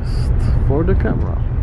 test for the camera.